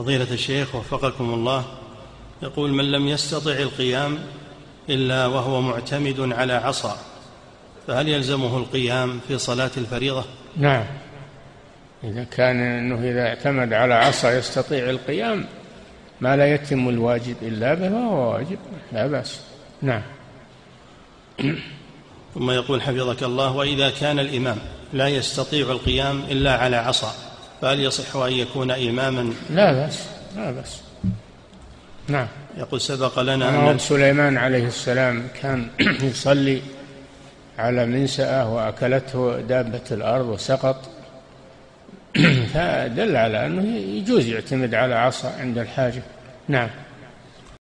فضيلة الشيخ وفقكم الله، يقول: من لم يستطع القيام إلا وهو معتمد على عصا فهل يلزمه القيام في صلاة الفريضة؟ نعم، إذا كان أنه إذا اعتمد على عصا يستطيع القيام، ما لا يتم الواجب إلا به فهو واجب، لا بأس. نعم. ثم يقول حفظك الله: وإذا كان الإمام لا يستطيع القيام إلا على عصا فهل يصح أن يكون إماما؟ لا بأس، لا بأس. نعم. يقول: سبق لنا أن سليمان عليه السلام كان يصلي على منسأة وأكلته دابة الأرض وسقط، فدل على أنه يجوز يعتمد على عصا عند الحاجة. نعم.